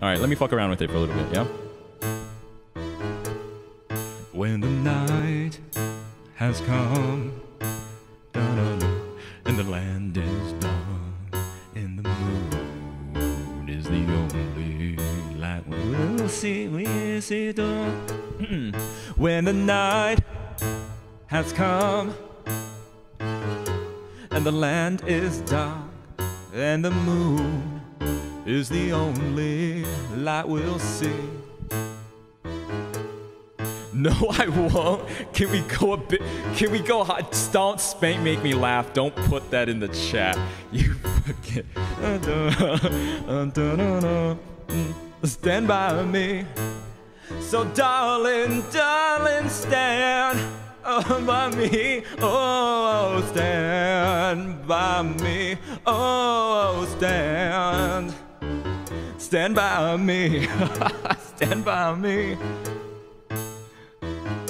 Alright, let me fuck around with it for a little bit, yeah? When the night has come, and the land is done, and the moon is the only light we'll see dawn. When the night has come, and the land is dark, and the moon is the only light we'll see. No, I won't. Can we go a bit? Can we go hot? Don't spank, make me laugh. Don't put that in the chat. You fucking. Stand by me. So, darling, darling, stand by me. Oh, stand by me. Oh, stand. Stand by me. Stand by me.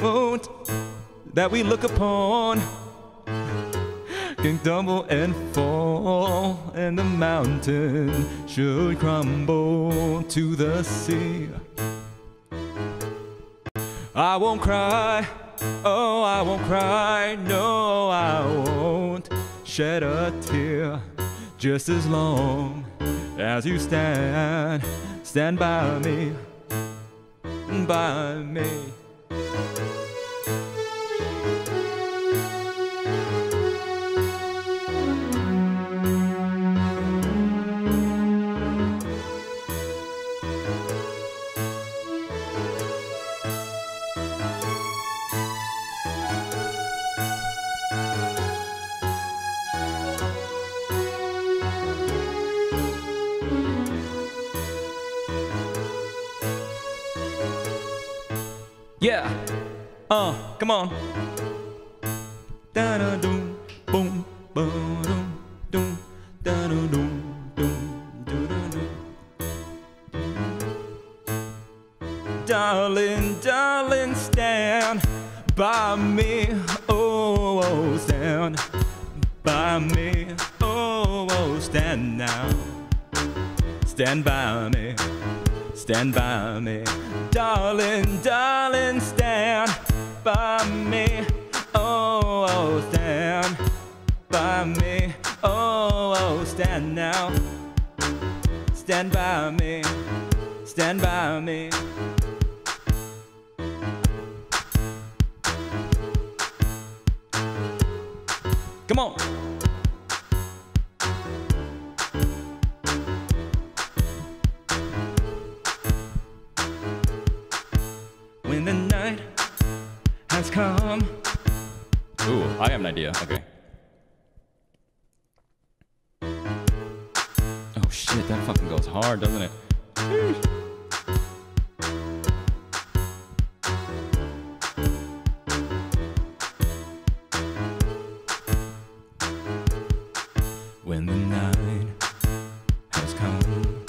Moon that we look upon can tumble and fall, and the mountain should crumble to the sea. I won't cry, oh, I won't cry, no, I won't shed a tear, just as long as you stand, stand by me, by me. Yeah, come on. Da da doom, boom, boom, doom, doom, da doom, doom, doom. Darling, darling, stand by me. Oh, oh, stand by me. Oh, oh, stand now. Stand by me. Stand by me, darling, darling, stand by me. Oh, oh, stand by me. Oh, oh, stand now. Stand by me. Stand by me. Come on. When the night has come. Ooh, I have an idea. Okay. Oh shit, that fucking goes hard, doesn't it? When the night has come,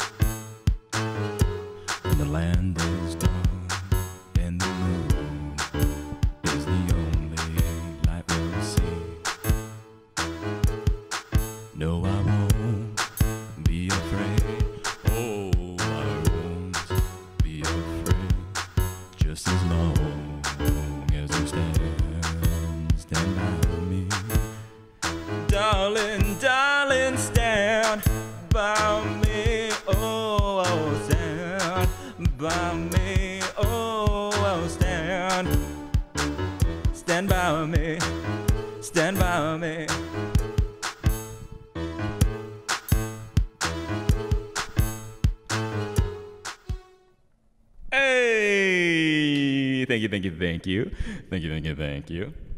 and the land is dark. No, I won't be afraid. Oh, I won't be afraid. Just as long as you stand, stand by me. Darling, darling, stand by me. Oh, oh, stand by me. Oh, oh, stand. Stand by me. Stand by me. Thank you, thank you, thank you. Thank you, thank you, thank you.